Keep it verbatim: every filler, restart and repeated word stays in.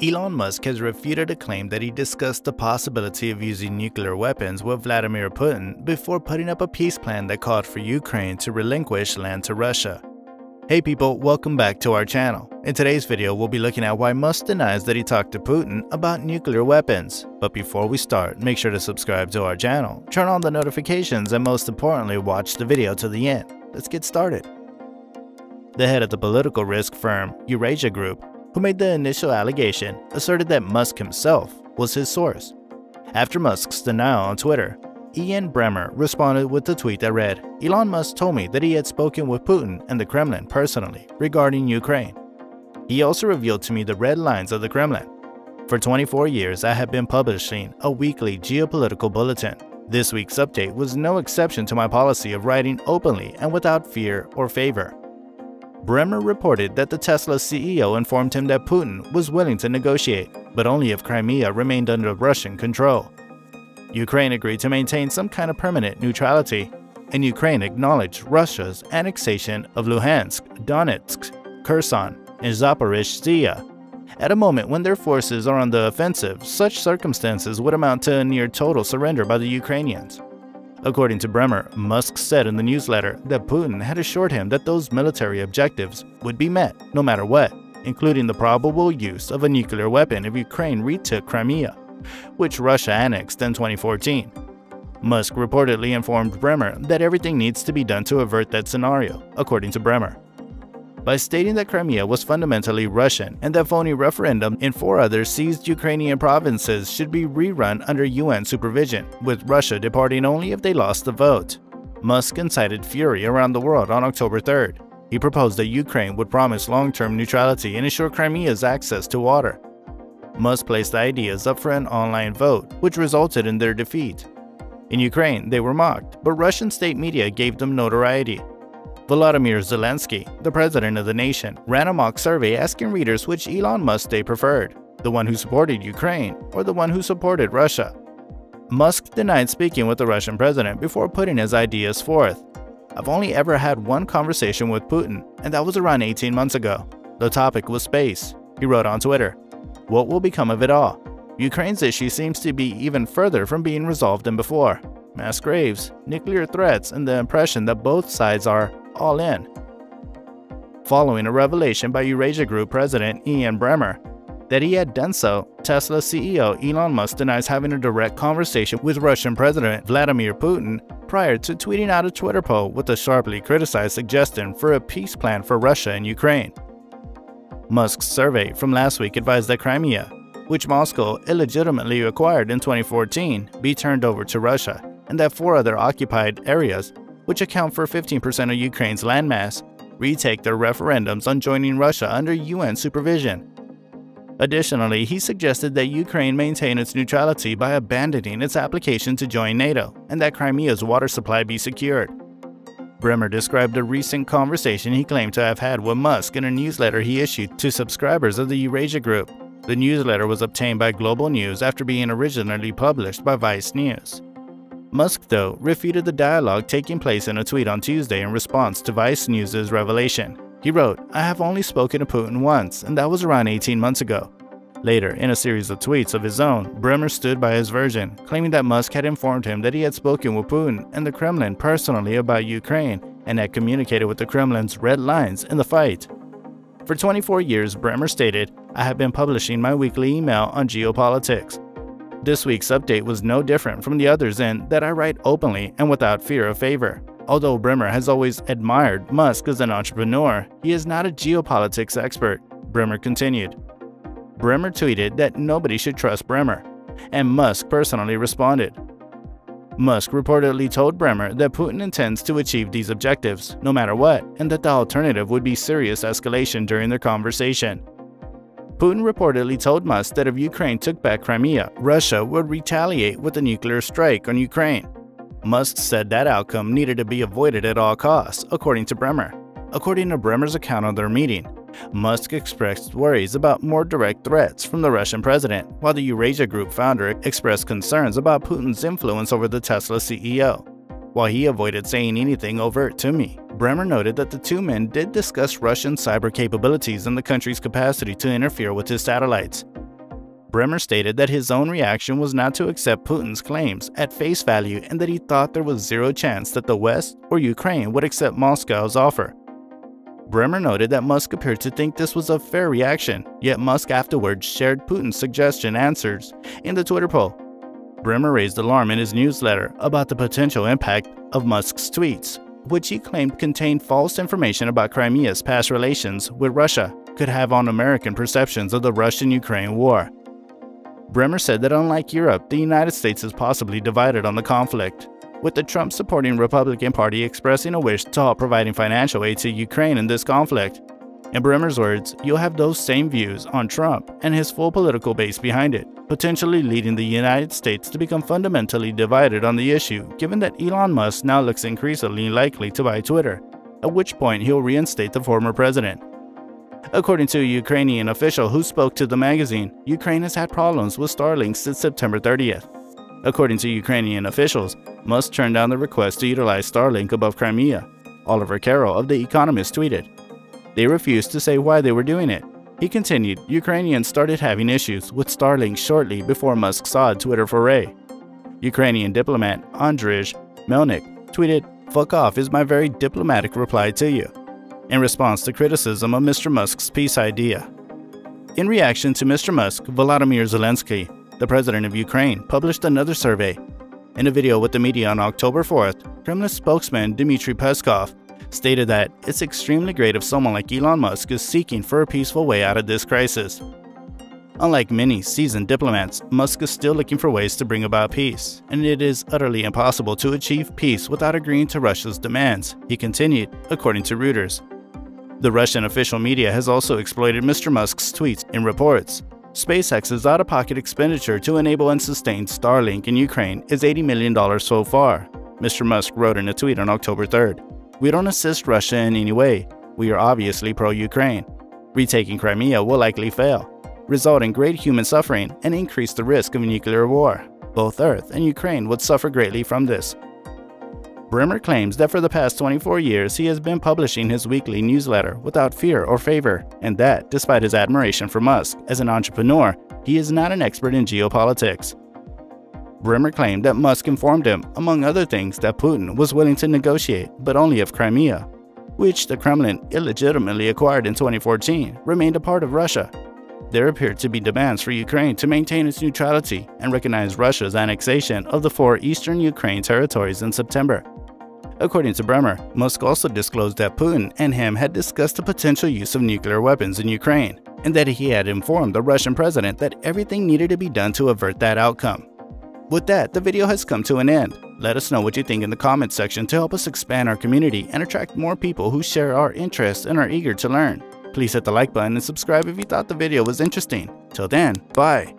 Elon Musk has refuted a claim that he discussed the possibility of using nuclear weapons with Vladimir Putin before putting up a peace plan that called for Ukraine to relinquish land to Russia. Hey people, welcome back to our channel. In today's video, we'll be looking at why Musk denies that he talked to Putin about nuclear weapons. But before we start, make sure to subscribe to our channel, turn on the notifications, and most importantly, watch the video to the end. Let's get started. The head of the political risk firm, Eurasia Group, who made the initial allegation, asserted that Musk himself was his source. After Musk's denial on Twitter, Ian Bremmer responded with a tweet that read, "Elon Musk told me that he had spoken with Putin and the Kremlin personally regarding Ukraine. He also revealed to me the red lines of the Kremlin. For twenty-four years, I have been publishing a weekly geopolitical bulletin. This week's update was no exception to my policy of writing openly and without fear or favor." Bremmer reported that the Tesla C E O informed him that Putin was willing to negotiate, but only if Crimea remained under Russian control. Ukraine agreed to maintain some kind of permanent neutrality, and Ukraine acknowledged Russia's annexation of Luhansk, Donetsk, Kherson, and Zaporizhzhia. At a moment when their forces are on the offensive, such circumstances would amount to a near-total surrender by the Ukrainians. According to Bremmer, Musk said in the newsletter that Putin had assured him that those military objectives would be met no matter what, including the probable use of a nuclear weapon if Ukraine retook Crimea, which Russia annexed in twenty fourteen. Musk reportedly informed Bremmer that everything needs to be done to avert that scenario, according to Bremmer, by stating that Crimea was fundamentally Russian and that phony referendum in four other seized Ukrainian provinces should be rerun under U N supervision, with Russia departing only if they lost the vote. Musk incited fury around the world on October third. He proposed that Ukraine would promise long-term neutrality and ensure Crimea's access to water. Musk placed the ideas up for an online vote, which resulted in their defeat. In Ukraine, they were mocked, but Russian state media gave them notoriety. Volodymyr Zelensky, the president of the nation, ran a mock survey asking readers which Elon Musk they preferred, the one who supported Ukraine or the one who supported Russia. Musk denied speaking with the Russian president before putting his ideas forth. "I've only ever had one conversation with Putin, and that was around eighteen months ago. The topic was space," he wrote on Twitter. "What will become of it all? Ukraine's issue seems to be even further from being resolved than before. Mass graves, nuclear threats, and the impression that both sides are all in." Following a revelation by Eurasia Group president Ian Bremmer that he had done so, Tesla C E O Elon Musk denies having a direct conversation with Russian President Vladimir Putin prior to tweeting out a Twitter poll with a sharply criticized suggestion for a peace plan for Russia and Ukraine. Musk's survey from last week advised that Crimea, which Moscow illegitimately acquired in twenty fourteen, be turned over to Russia, and that four other occupied areas, which account for fifteen percent of Ukraine's landmass, retake their referendums on joining Russia under U N supervision. Additionally, he suggested that Ukraine maintain its neutrality by abandoning its application to join NATO, and that Crimea's water supply be secured. Bremmer described a recent conversation he claimed to have had with Musk in a newsletter he issued to subscribers of the Eurasia Group. The newsletter was obtained by Global News after being originally published by Vice News. Musk, though, refuted the dialogue taking place in a tweet on Tuesday in response to Vice News's revelation. He wrote, "I have only spoken to Putin once, and that was around eighteen months ago." Later, in a series of tweets of his own, Bremmer stood by his version, claiming that Musk had informed him that he had spoken with Putin and the Kremlin personally about Ukraine and had communicated with the Kremlin's red lines in the fight. "For twenty-four years, Bremmer stated, I have been publishing my weekly email on geopolitics. This week's update was no different from the others in that I write openly and without fear or favor." Although Bremmer has always admired Musk as an entrepreneur, he is not a geopolitics expert, Bremmer continued. Bremmer tweeted that nobody should trust Bremmer, and Musk personally responded. Musk reportedly told Bremmer that Putin intends to achieve these objectives, no matter what, and that the alternative would be serious escalation during their conversation. Putin reportedly told Musk that if Ukraine took back Crimea, Russia would retaliate with a nuclear strike on Ukraine. Musk said that outcome needed to be avoided at all costs, according to Bremmer. According to Bremmer's account of their meeting, Musk expressed worries about more direct threats from the Russian president, while the Eurasia Group founder expressed concerns about Putin's influence over the Tesla C E O. "While he avoided saying anything overt to me," Bremmer noted that the two men did discuss Russian cyber capabilities and the country's capacity to interfere with his satellites. Bremmer stated that his own reaction was not to accept Putin's claims at face value and that he thought there was zero chance that the West or Ukraine would accept Moscow's offer. Bremmer noted that Musk appeared to think this was a fair reaction, yet Musk afterwards shared Putin's suggestion answers in the Twitter poll. Bremmer raised alarm in his newsletter about the potential impact of Musk's tweets, which he claimed contained false information about Crimea's past relations with Russia could have on American perceptions of the Russian-Ukraine war. Bremmer said that unlike Europe, the United States is possibly divided on the conflict, with the Trump-supporting Republican Party expressing a wish to halt providing financial aid to Ukraine in this conflict. In Bremmer's words, you'll have those same views on Trump and his full political base behind it, potentially leading the United States to become fundamentally divided on the issue, given that Elon Musk now looks increasingly likely to buy Twitter, at which point he'll reinstate the former president. According to a Ukrainian official who spoke to the magazine, Ukraine has had problems with Starlink since September thirtieth. According to Ukrainian officials, Musk turned down the request to utilize Starlink above Crimea. Oliver Carroll of The Economist tweeted. They refused to say why they were doing it. He continued, Ukrainians started having issues with Starlink shortly before Musk saw a Twitter foray. Ukrainian diplomat Andriy Melnik tweeted, "Fuck off is my very diplomatic reply to you," in response to criticism of Mister Musk's peace idea. In reaction to Mister Musk, Volodymyr Zelensky, the president of Ukraine, published another survey. In a video with the media on October fourth, Kremlin spokesman Dmitry Peskov stated that it's extremely great if someone like Elon Musk is seeking for a peaceful way out of this crisis. Unlike many seasoned diplomats, Musk is still looking for ways to bring about peace, and it is utterly impossible to achieve peace without agreeing to Russia's demands, he continued, according to Reuters. The Russian official media has also exploited Mister Musk's tweets in reports. SpaceX's out-of-pocket expenditure to enable and sustain Starlink in Ukraine is eighty million dollars so far, Mister Musk wrote in a tweet on October third. We don't assist Russia in any way. We are obviously pro-Ukraine. Retaking Crimea will likely fail, result in great human suffering, and increase the risk of a nuclear war. Both Earth and Ukraine would suffer greatly from this. Bremmer claims that for the past twenty-four years he has been publishing his weekly newsletter without fear or favor, and that, despite his admiration for Musk as an entrepreneur, he is not an expert in geopolitics. Bremmer claimed that Musk informed him, among other things, that Putin was willing to negotiate, but only if Crimea, which the Kremlin illegitimately acquired in twenty fourteen, remained a part of Russia. There appeared to be demands for Ukraine to maintain its neutrality and recognize Russia's annexation of the four eastern Ukraine territories in September. According to Bremmer, Musk also disclosed that Putin and him had discussed the potential use of nuclear weapons in Ukraine, and that he had informed the Russian president that everything needed to be done to avert that outcome. With that, the video has come to an end. Let us know what you think in the comments section to help us expand our community and attract more people who share our interests and are eager to learn. Please hit the like button and subscribe if you thought the video was interesting. Till then, bye!